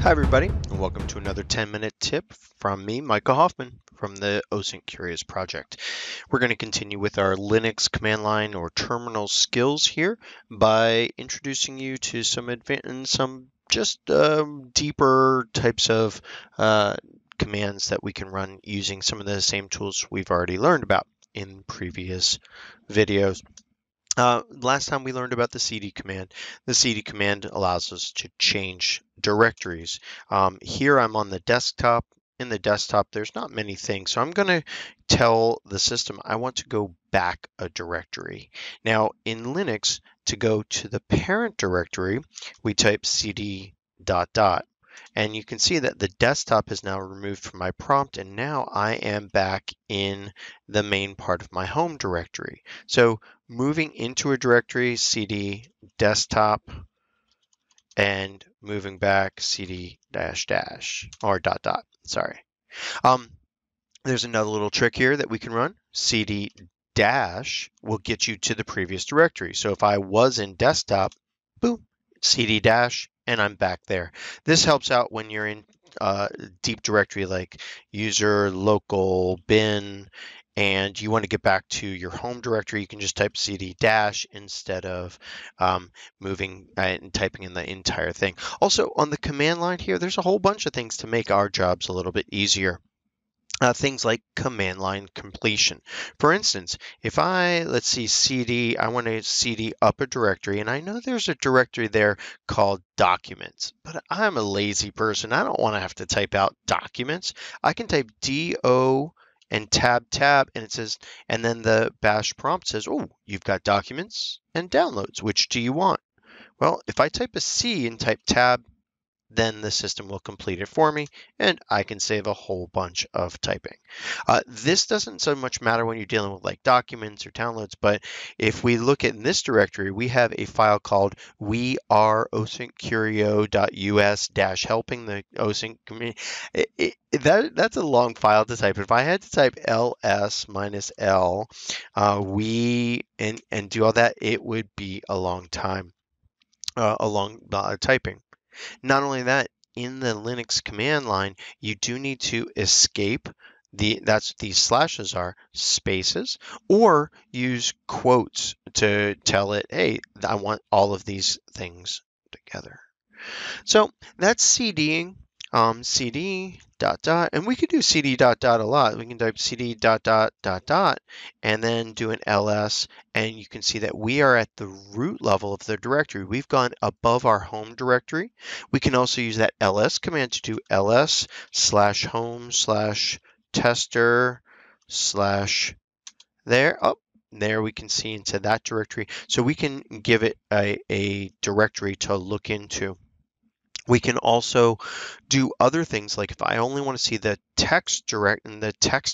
Hi everybody, and welcome to another 10-minute tip from me, Michael Hoffman, from the OSINT Curious Project. We're going to continue with our Linux command line or terminal skills here by introducing you to some deeper types of commands that we can run using some of the same tools we've already learned about in previous videos. Last time we learned about the cd command. The cd command allows us to change directories. Here I'm on the desktop. In the desktop, there's not many things. So I'm going to tell the system I want to go back a directory. Now in Linux, to go to the parent directory, we type cd ... And you can see that the desktop is now removed from my prompt, and now I am back in the main part of my home directory. So moving into a directory, cd desktop, and moving back, cd ../, or ... Sorry. There's another little trick here that we can run. Cd - will get you to the previous directory. So if I was in desktop, boom, cd - and I'm back there. This helps out when you're in deep directory like user, local, bin, and you want to get back to your home directory. You can just type cd - instead of moving and typing in the entire thing. Also, on the command line here, there's a whole bunch of things to make our jobs a little bit easier. Things like command line completion. For instance, if I, let's see, I want to cd up a directory, and I know there's a directory there called documents, but I'm a lazy person. I don't want to have to type out documents. I can type do and tab, and it says, and then the bash prompt says, oh, you've got documents and downloads. Which do you want? Well, if I type a C and type tab, then the system will complete it for me, and I can save a whole bunch of typing. This doesn't so much matter when you're dealing with like documents or downloads, but if we look at in this directory, we have a file called weareosynccurio.us -helping the OSINT community. That's a long file to type. If I had to type ls -l, and do all that, it would be a long time, typing. Not only that, in the Linux command line, you do need to escape, that's what these slashes are, spaces, or use quotes to tell it, hey, I want all of these things together. So that's cding, cd ... and we could do cd ... a lot. We can type cd ... and then do an ls, and you can see that we are at the root level of the directory. We've gone above our home directory. We can also use that ls command to do ls /home/tester/ there. Up there we can see into that directory. So we can give it a directory to look into. We can also do other things, like if I only want to see the text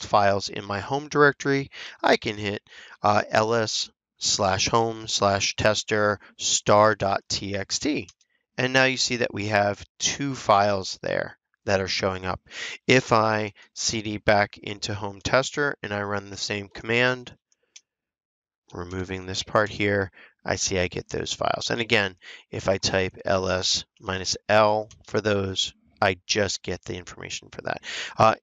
files in my home directory, I can hit ls /home/tester *.txt, and now you see that we have two files there that are showing up. If I cd back into home tester and I run the same command, removing this part here, I see I get those files. And again, if I type ls -l for those, I just get the information for that.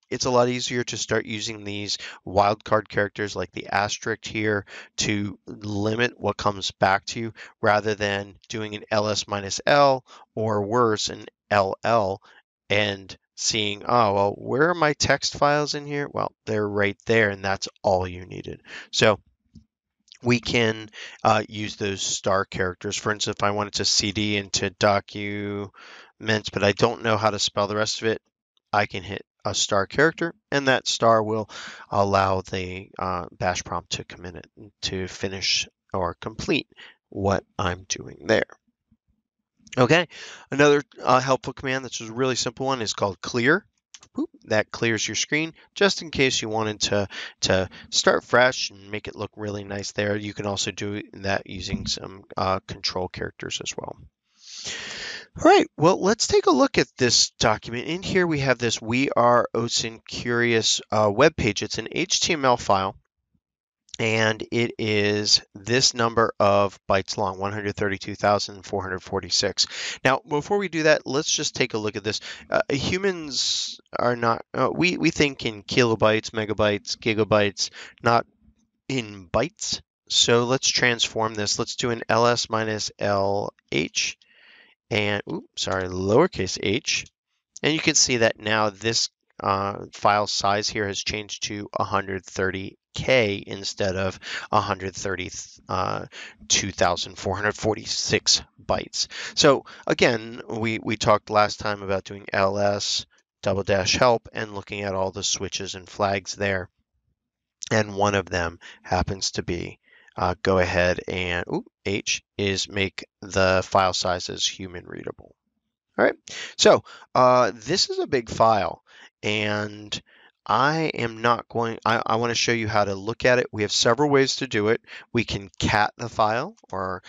It's a lot easier to start using these wildcard characters like the asterisk here to limit what comes back to you, rather than doing an ls -l or worse, an ll, and seeing, oh, well, where are my text files in here? Well, they're right there, and that's all you needed. So we can use those star characters. For instance, if I wanted to cd into documents, but I don't know how to spell the rest of it, I can hit a star character, and that star will allow the bash prompt to come in it to finish or complete what I'm doing there. Okay, another helpful command that's a really simple one is called clear. That clears your screen just in case you wanted to start fresh and make it look really nice there. You can also do that using some control characters as well. All right, well, let's take a look at this document. In here we have this We Are OSINT Curious web page. It's an HTML file. and it is this number of bytes long, 132,446. Now, before we do that, let's just take a look at this. Humans are not, we think in kilobytes, megabytes, gigabytes, not in bytes. So let's transform this. Let's do an ls minus lh and, oops, sorry, lowercase h. And you can see that now this file size here has changed to 130K instead of 132,446 bytes. So again, we talked last time about doing ls double dash help and looking at all the switches and flags there. And one of them happens to be go ahead and h is make the file sizes human readable. All right, so this is a big file, and I am not going, I want to show you how to look at it. We have several ways to do it. We can cat the file or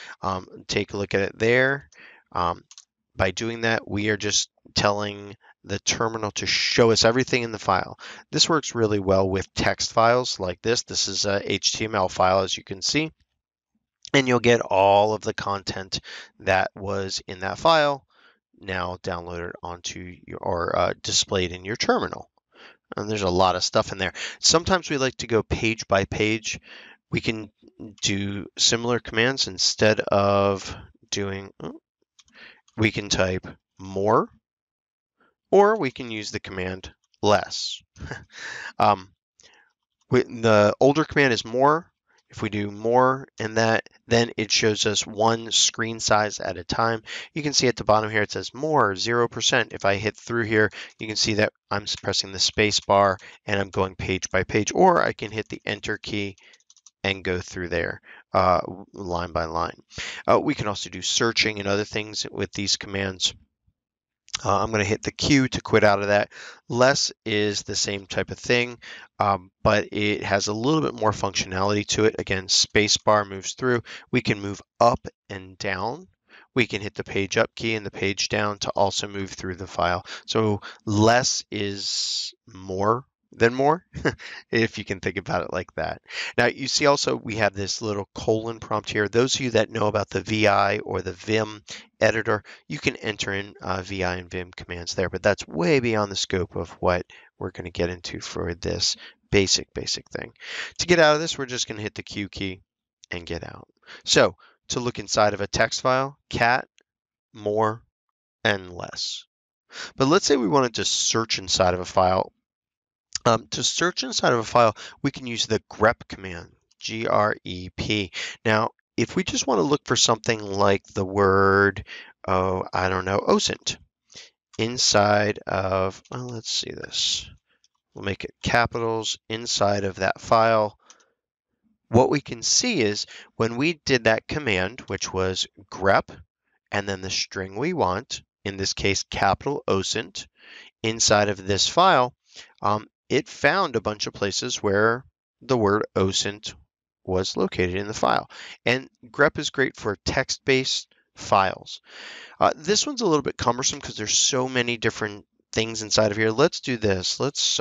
take a look at it there. By doing that, we are just telling the terminal to show us everything in the file. This works really well with text files like this. This is a HTML file, as you can see, and you'll get all of the content that was in that file now downloaded onto your, or displayed in your terminal. And there's a lot of stuff in there. Sometimes we like to go page by page. We can do similar commands. Instead of doing, we can type more, or we can use the command less. The older command is more. If we do more and that, then it shows us one screen size at a time. You can see at the bottom here, it says more, 0%. If I hit through here, you can see that I'm pressing the space bar and I'm going page by page, or I can hit the enter key and go through there line by line. We can also do searching and other things with these commands. I'm going to hit the Q to quit out of that. Less is the same type of thing, but it has a little bit more functionality to it. Again, spacebar moves through. We can move up and down. We can hit the page up key and the page down to also move through the file. So less is more than more, if you can think about it like that. Now you see also we have this little colon prompt here. Those of you that know about the VI or the Vim editor, you can enter in VI and Vim commands there, but that's way beyond the scope of what we're going to get into for this basic thing. To get out of this, we're just going to hit the Q key and get out. So to look inside of a text file, cat, more, and less. But let's say we wanted to search inside of a file. To search inside of a file, we can use the grep command, G-R-E-P. Now, if we just want to look for something like the word, oh, I don't know, OSINT, inside of, well, let's see this. We'll make it capitals inside of that file. What we can see is when we did that command, which was grep, and then the string we want, in this case, capital OSINT, inside of this file, it found a bunch of places where the word OSINT was located in the file. And grep is great for text-based files. This one's a little bit cumbersome because there's so many different things inside of here. Let's do this. Let's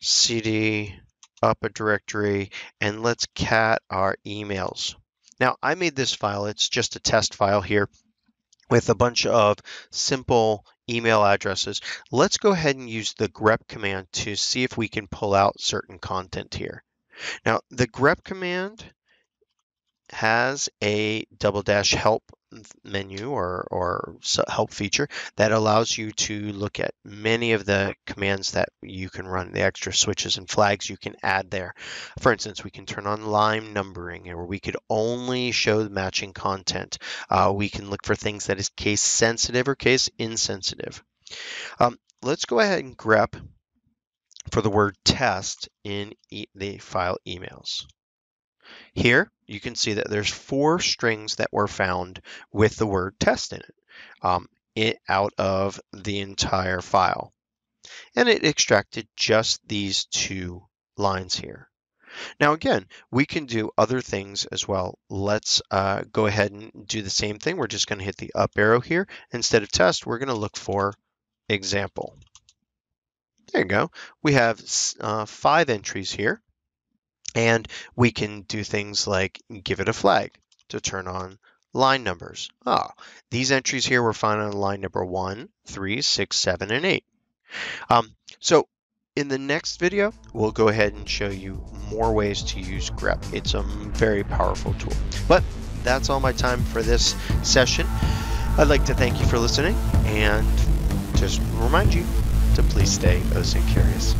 cd up a directory and let's cat our emails. Now, I made this file. It's just a test file here with a bunch of simple email addresses. Let's go ahead and use the grep command to see if we can pull out certain content here. Now, the grep command has a double dash help menu or help feature that allows you to look at many of the commands that you can run, the extra switches and flags you can add there. For instance, we can turn on line numbering, or we could only show the matching content. We can look for things that is case sensitive or case insensitive. Let's go ahead and grep for the word test in the file emails. Here, you can see that there's 4 strings that were found with the word test in it, out of the entire file. And it extracted just these 2 lines here. Now, again, we can do other things as well. Let's go ahead and do the same thing. We're just going to hit the up arrow here. Instead of test, we're going to look for example. There you go. We have 5 entries here. And we can do things like give it a flag to turn on line numbers. Ah, these entries here were found on line number 1, 3, 6, 7, and 8. So in the next video, we'll go ahead and show you more ways to use grep. It's a very powerful tool. But that's all my time for this session. I'd like to thank you for listening and just remind you to please stay OSINT curious.